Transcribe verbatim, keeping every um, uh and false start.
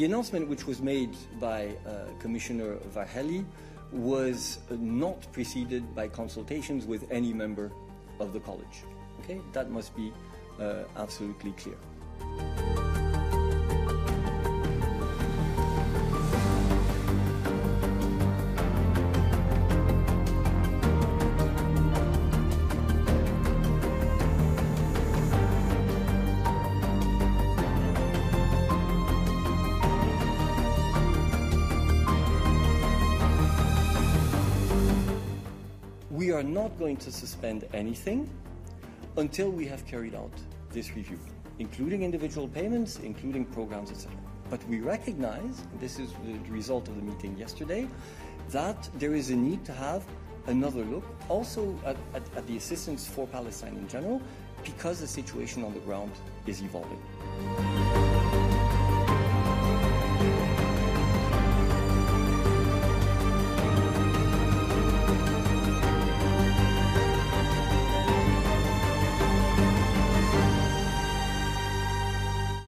The announcement which was made by uh, Commissioner Várhelyi was not preceded by consultations with any member of the college. Okay, that must be uh, absolutely clear. We are not going to suspend anything until we have carried out this review, including individual payments, including programs, et cetera. But we recognize, and this is the result of the meeting yesterday, that there is a need to have another look also at, at, at the assistance for Palestine in general, because the situation on the ground is evolving.